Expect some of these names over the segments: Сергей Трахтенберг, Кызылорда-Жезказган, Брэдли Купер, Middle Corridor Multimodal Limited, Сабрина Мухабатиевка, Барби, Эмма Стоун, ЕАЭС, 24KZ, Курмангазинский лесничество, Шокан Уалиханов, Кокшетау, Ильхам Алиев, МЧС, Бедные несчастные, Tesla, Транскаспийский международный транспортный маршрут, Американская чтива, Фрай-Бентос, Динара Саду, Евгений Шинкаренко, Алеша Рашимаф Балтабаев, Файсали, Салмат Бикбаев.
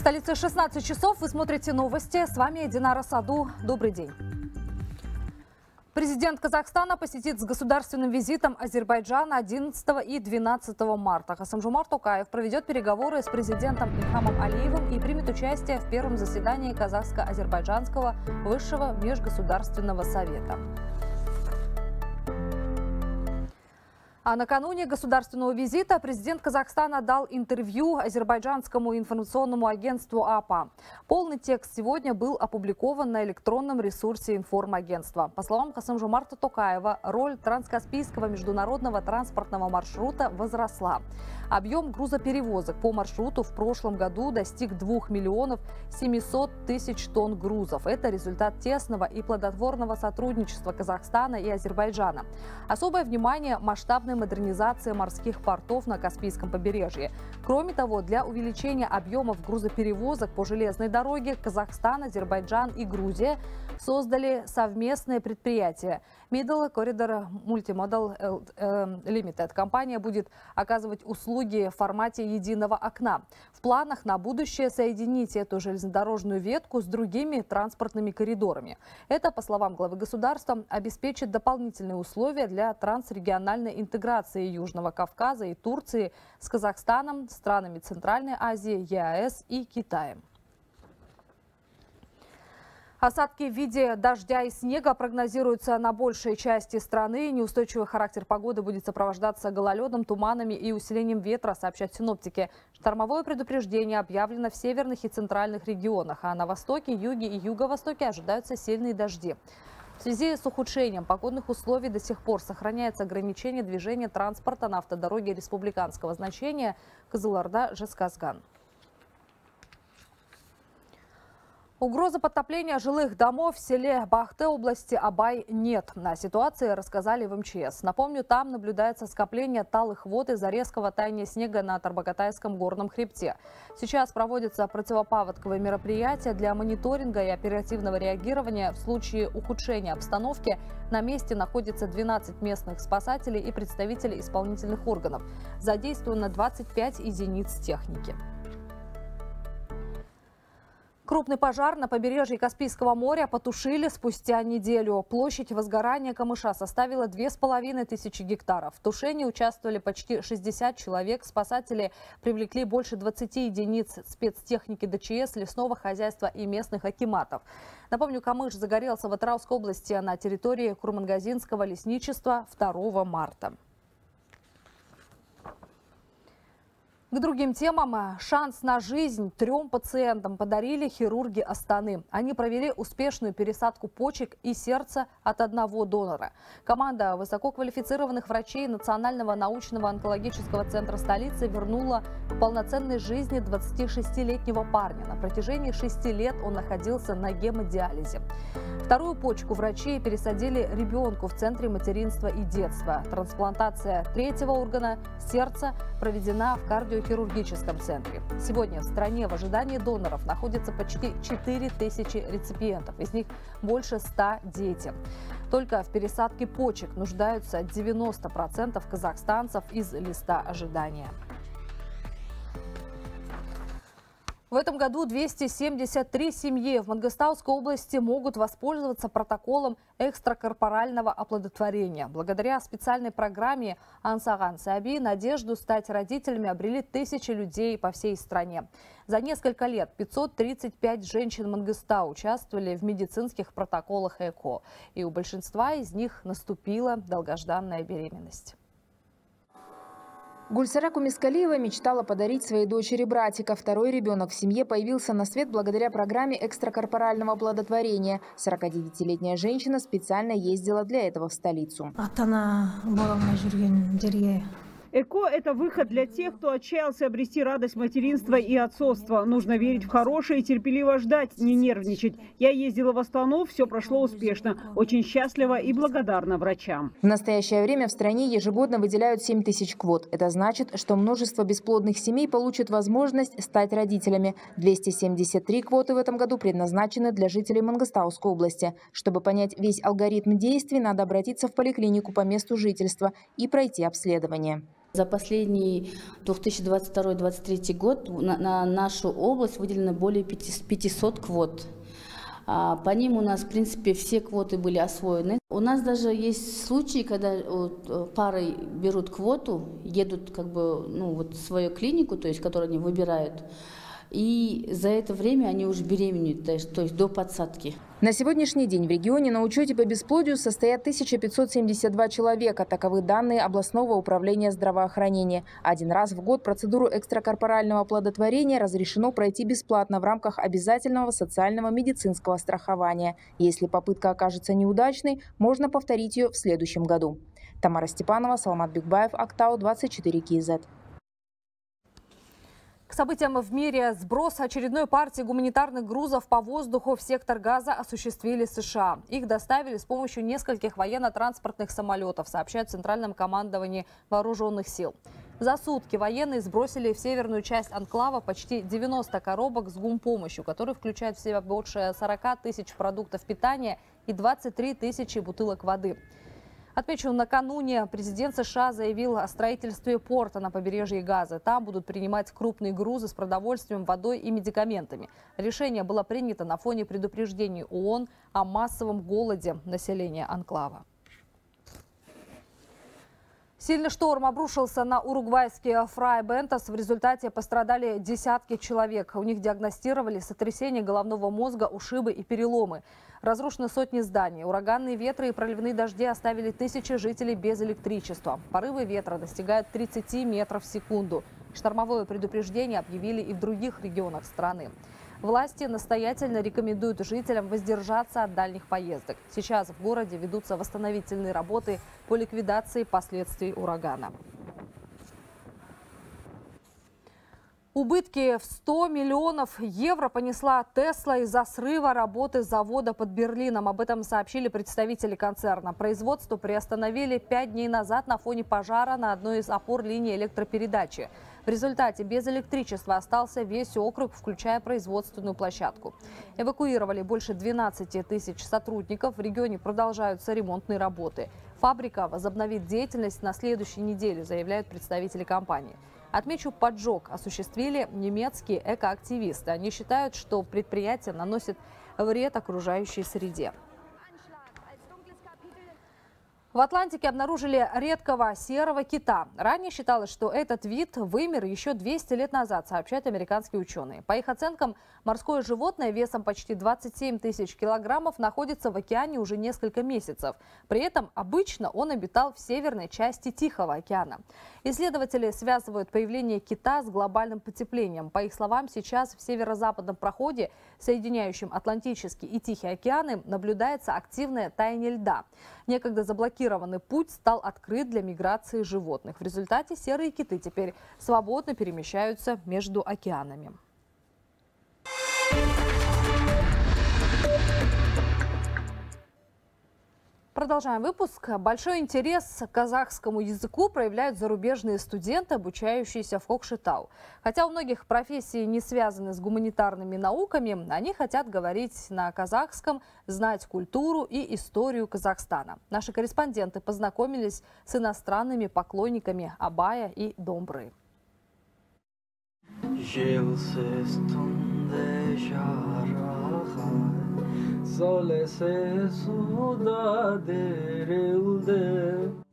В столице 16 часов. Вы смотрите новости. С вами Динара Саду. Добрый день. Президент Казахстана посетит с государственным визитом Азербайджана 11 и 12 марта. Касым-Жомарт Токаев проведет переговоры с президентом Ильхамом Алиевым и примет участие в первом заседании Казахско-Азербайджанского высшего межгосударственного совета. А накануне государственного визита президент Казахстана дал интервью азербайджанскому информационному агентству АПА. Полный текст сегодня был опубликован на электронном ресурсе информагентства. По словам Касым-Жомарта Токаева, роль Транскаспийского международного транспортного маршрута возросла. Объем грузоперевозок по маршруту в прошлом году достиг 2 миллионов 700 тысяч тонн грузов. Это результат тесного и плодотворного сотрудничества Казахстана и Азербайджана. Особое внимание масштабной модернизация морских портов на Каспийском побережье. Кроме того, для увеличения объемов грузоперевозок по железной дороге Казахстан, Азербайджан и Грузия создали совместное предприятие Middle Corridor Multimodal Limited. Компания будет оказывать услуги в формате единого окна. В планах на будущее соединить эту железнодорожную ветку с другими транспортными коридорами. Это, по словам главы государства, обеспечит дополнительные условия для трансрегиональной интеграции Южного Кавказа и Турции с Казахстаном, странами Центральной Азии, ЕАЭС и Китаем. Осадки в виде дождя и снега прогнозируются на большей части страны. Неустойчивый характер погоды будет сопровождаться гололедом, туманами и усилением ветра, сообщают синоптики. Штормовое предупреждение объявлено в северных и центральных регионах, а на востоке, юге и юго-востоке ожидаются сильные дожди. В связи с ухудшением погодных условий до сих пор сохраняется ограничение движения транспорта на автодороге республиканского значения Кызылорда-Жезказган. Угрозы подтопления жилых домов в селе Бахте области Абай нет. На ситуации рассказали в МЧС. Напомню, там наблюдается скопление талых вод из-за резкого таяния снега на Тарбагатайском горном хребте. Сейчас проводятся противопаводковые мероприятия для мониторинга и оперативного реагирования. В случае ухудшения обстановки на месте находится 12 местных спасателей и представители исполнительных органов. Задействовано 25 единиц техники. Крупный пожар на побережье Каспийского моря потушили спустя неделю. Площадь возгорания камыша составила 2500 гектаров. В тушении участвовали почти 60 человек. Спасатели привлекли больше 20 единиц спецтехники ДЧС, лесного хозяйства и местных акиматов. Напомню, камыш загорелся в Атырауской области на территории Курмангазинского лесничества 2 марта. К другим темам. Шанс на жизнь 3 пациентам подарили хирурги Астаны. Они провели успешную пересадку почек и сердца от одного донора. Команда высококвалифицированных врачей Национального научного онкологического центра столицы вернула к полноценной жизни 26-летнего парня. На протяжении 6 лет он находился на гемодиализе. Вторую почку врачи пересадили ребенку в Центре материнства и детства. Трансплантация третьего органа сердца проведена в кардиохирургии. В хирургическом центре. Сегодня в стране в ожидании доноров находится почти 4000 реципиентов, из них больше 100 дети. Только в пересадке почек нуждаются 90% казахстанцев из листа ожидания. В этом году 273 семьи в Мангыстауской области могут воспользоваться протоколом экстракорпорального оплодотворения. Благодаря специальной программе «Ансаган Сааби» надежду стать родителями обрели тысячи людей по всей стране. За несколько лет 535 женщин Мангыстау участвовали в медицинских протоколах ЭКО. И у большинства из них наступила долгожданная беременность. Гульсарак Кумискалиева мечтала подарить своей дочери братика. Второй ребенок в семье появился на свет благодаря программе экстракорпорального оплодотворения. 49-летняя женщина специально ездила для этого в столицу. ЭКО – это выход для тех, кто отчаялся обрести радость материнства и отцовства. Нужно верить в хорошее и терпеливо ждать, не нервничать. Я ездила в Астану, все прошло успешно. Очень счастлива и благодарна врачам. В настоящее время в стране ежегодно выделяют 7000 квот. Это значит, что множество бесплодных семей получат возможность стать родителями. 273 квоты в этом году предназначены для жителей Мангыстауской области. Чтобы понять весь алгоритм действий, надо обратиться в поликлинику по месту жительства и пройти обследование. За последний 2022-2023 год на нашу область выделено более 500 квот. По ним у нас, в принципе, все квоты были освоены. У нас даже есть случаи, когда пары берут квоту, едут как бы, ну, вот в свою клинику, то есть, которую они выбирают, и за это время они уже беременеют, то есть до подсадки. На сегодняшний день в регионе на учете по бесплодию состоят 1572 человека. Таковы данные областного управления здравоохранения. Один раз в год процедуру экстракорпорального оплодотворения разрешено пройти бесплатно в рамках обязательного социального медицинского страхования. Если попытка окажется неудачной, можно повторить ее в следующем году. Тамара Степанова, Салмат Бикбаев, Актау, 24KZ. К событиям в мире. Сброс очередной партии гуманитарных грузов по воздуху в сектор Газа осуществили США. Их доставили с помощью нескольких военно-транспортных самолетов, сообщают в Центральном командовании Вооруженных сил. За сутки военные сбросили в северную часть анклава почти 90 коробок с гумпомощью, которые включают в себя больше 40 тысяч продуктов питания и 23 тысячи бутылок воды. Отмечу, накануне президент США заявил о строительстве порта на побережье Газы. Там будут принимать крупные грузы с продовольствием, водой и медикаментами. Решение было принято на фоне предупреждений ООН о массовом голоде населения анклава. Сильный шторм обрушился на уругвайский Фрай-Бентос. В результате пострадали десятки человек. У них диагностировали сотрясение головного мозга, ушибы и переломы. Разрушены сотни зданий. Ураганные ветры и проливные дожди оставили тысячи жителей без электричества. Порывы ветра достигают 30 метров в секунду. Штормовое предупреждение объявили и в других регионах страны. Власти настоятельно рекомендуют жителям воздержаться от дальних поездок. Сейчас в городе ведутся восстановительные работы по ликвидации последствий урагана. Убытки в 100 миллионов евро понесла Tesla из-за срыва работы завода под Берлином. Об этом сообщили представители концерна. Производство приостановили 5 дней назад на фоне пожара на одной из опор линии электропередачи. В результате без электричества остался весь округ, включая производственную площадку. Эвакуировали больше 12 тысяч сотрудников. В регионе продолжаются ремонтные работы. Фабрика возобновит деятельность на следующей неделе, заявляют представители компании. Отмечу, поджог осуществили немецкие экоактивисты. Они считают, что предприятие наносит вред окружающей среде. В Атлантике обнаружили редкого серого кита. Ранее считалось, что этот вид вымер еще 200 лет назад, сообщают американские ученые. По их оценкам, морское животное весом почти 27 тысяч килограммов находится в океане уже несколько месяцев. При этом обычно он обитал в северной части Тихого океана. Исследователи связывают появление кита с глобальным потеплением. По их словам, сейчас в северо-западном проходе, соединяющем Атлантический и Тихий океаны, наблюдается активное таяние льда. Некогда заблокированный путь стал открыт для миграции животных. В результате серые киты теперь свободно перемещаются между океанами. Продолжаем выпуск. Большой интерес к казахскому языку проявляют зарубежные студенты, обучающиеся в Кокшетау. Хотя у многих профессии не связаны с гуманитарными науками, они хотят говорить на казахском, знать культуру и историю Казахстана. Наши корреспонденты познакомились с иностранными поклонниками Абая и Домбры.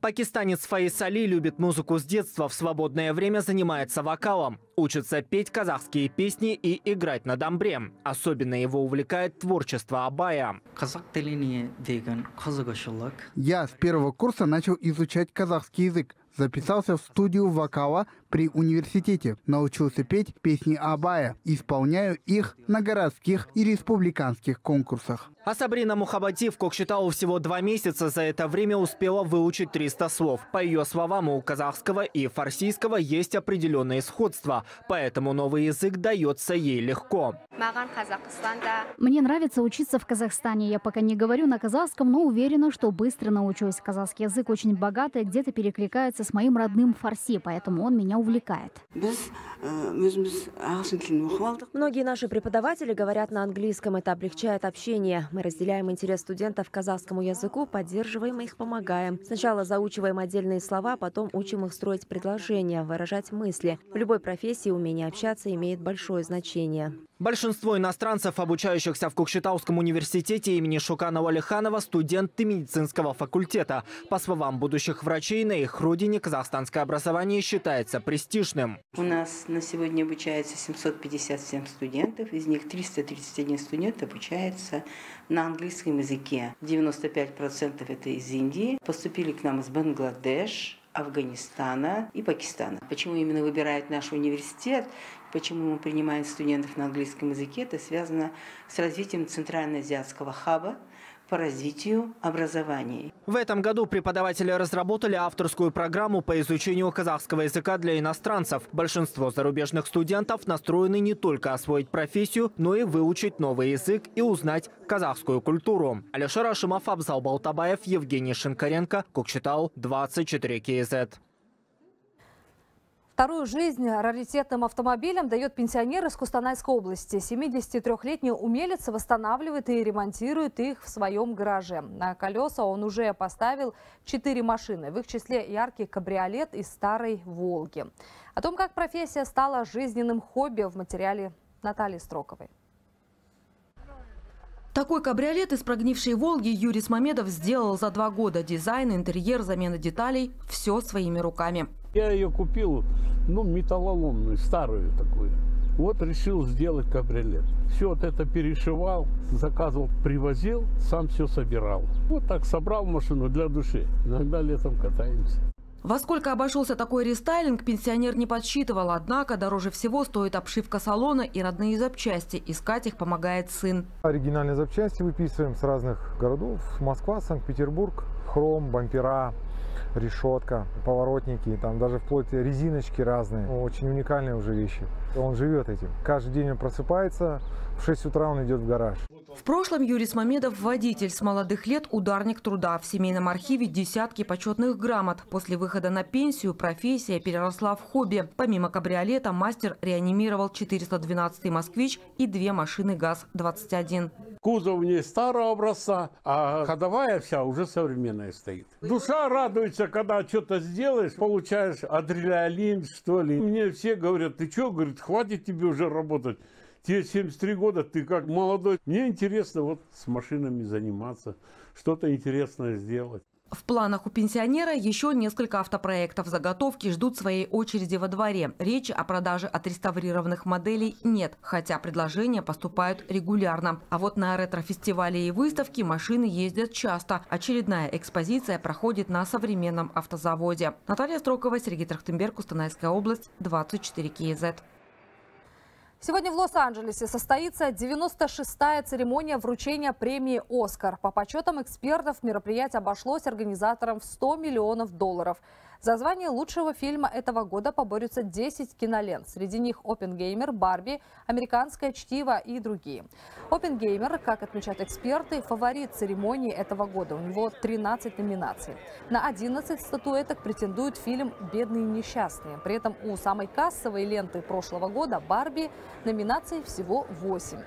Пакистанец Файсали любит музыку с детства, в свободное время занимается вокалом, учится петь казахские песни и играть на домбре. Особенно его увлекает творчество Абая. Я с первого курса начал изучать казахский язык. Записался в студию вокала при университете. Научился петь песни Абая. Исполняю их на городских и республиканских конкурсах. А Сабрина Мухабатиевка в Кокшетау всего 2 месяца. За это время успела выучить 300 слов. По ее словам, у казахского и фарсийского есть определенные сходства. Поэтому новый язык дается ей легко. Мне нравится учиться в Казахстане. Я пока не говорю на казахском, но уверена, что быстро научусь. Казахский язык очень богатый, где-то перекликается с моим родным фарси, поэтому он меня меня увлекает. Многие наши преподаватели говорят на английском. Это облегчает общение. Мы разделяем интерес студентов к казахскому языку, поддерживаем их, помогаем. Сначала заучиваем отдельные слова, потом учим их строить предложения, выражать мысли. В любой профессии умение общаться имеет большое значение. Большинство иностранцев, обучающихся в Кокшетауском университете имени Шокана Уалиханова, студенты медицинского факультета. По словам будущих врачей, на их родине казахстанское образование считается престижным. У нас на сегодня обучается 757 студентов, из них 331 студент обучается на английском языке. 95% это из Индии, поступили к нам из Бангладеш, Афганистана и Пакистана. Почему именно выбирают наш университет, почему мы принимаем студентов на английском языке, это связано с развитием центральноазиатского хаба по развитию образования. В этом году преподаватели разработали авторскую программу по изучению казахского языка для иностранцев. Большинство зарубежных студентов настроены не только освоить профессию, но и выучить новый язык и узнать казахскую культуру. Алеша Рашимаф Балтабаев, Евгений Шинкаренко, Кокшетау, 24KZ. Вторую жизнь раритетным автомобилям дает пенсионер из Кустанайской области. 73-летний умелец восстанавливает и ремонтирует их в своем гараже. На колеса он уже поставил 4 машины, в их числе яркий кабриолет из старой «Волги». О том, как профессия стала жизненным хобби, в материале Натальи Строковой. Такой кабриолет из прогнившей «Волги» Юрий Мамедов сделал за 2 года. Дизайн, интерьер, замена деталей – все своими руками. Я ее купил, ну, металлоломную, старую такую. Вот решил сделать кабриолет. Все вот это перешивал, заказывал, привозил, сам все собирал. Вот так собрал машину для души. Иногда летом катаемся. Во сколько обошелся такой рестайлинг, пенсионер не подсчитывал. Однако дороже всего стоит обшивка салона и родные запчасти. Искать их помогает сын. Оригинальные запчасти выписываем с разных городов. Москва, Санкт-Петербург, хром, бампера, решетка, поворотники, там даже вплоть резиночки разные. Очень уникальные уже вещи. Он живет этим. Каждый день он просыпается, в 6 утра он идет в гараж. В прошлом Юрий Мамедов – водитель, с молодых лет ударник труда. В семейном архиве десятки почетных грамот. После выхода на пенсию профессия переросла в хобби. Помимо кабриолета мастер реанимировал 412-й «Москвич» и 2 машины ГАЗ-21. Кузов не старого образца, а ходовая вся уже современная стоит. Душа радуется, когда что-то сделаешь, получаешь адреналин, что ли. Мне все говорят: ты что, говорит, хватит тебе уже работать. Тебе 73 года, ты как молодой. Мне интересно вот с машинами заниматься, что-то интересное сделать. В планах у пенсионера еще несколько автопроектов. Заготовки ждут своей очереди во дворе. Речи о продаже отреставрированных моделей нет, хотя предложения поступают регулярно. А вот на ретро-фестивале и выставке машины ездят часто. Очередная экспозиция проходит на современном автозаводе. Наталья Строкова, Сергей Трахтенберг, Кустанайская область, 24KZ. Сегодня в Лос-Анджелесе состоится 96-я церемония вручения премии «Оскар». По подсчетам экспертов, мероприятие обошлось организаторам в $100 миллионов. За звание лучшего фильма этого года поборются 10 кинолент. Среди них «Опенгеймер», «Барби», «Американская чтива» и другие. «Опенгеймер», как отмечают эксперты, фаворит церемонии этого года. У него 13 номинаций. На 11 статуэток претендует фильм «Бедные несчастные». При этом у самой кассовой ленты прошлого года «Барби» номинаций всего 8.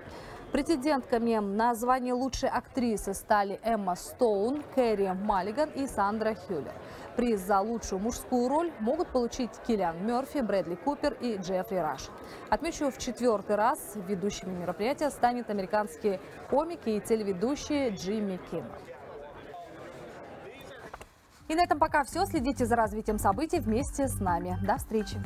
Претендентками на звание лучшей актрисы стали Эмма Стоун, Кэрри Маллиган и Сандра Хьюлер. Приз за лучшую мужскую роль могут получить Киллиан Мерфи, Брэдли Купер и Джеффри Раш. Отмечу, в 4-й раз ведущими мероприятия станет американские комики и телеведущие Джимми Киммел. И на этом пока все. Следите за развитием событий вместе с нами. До встречи!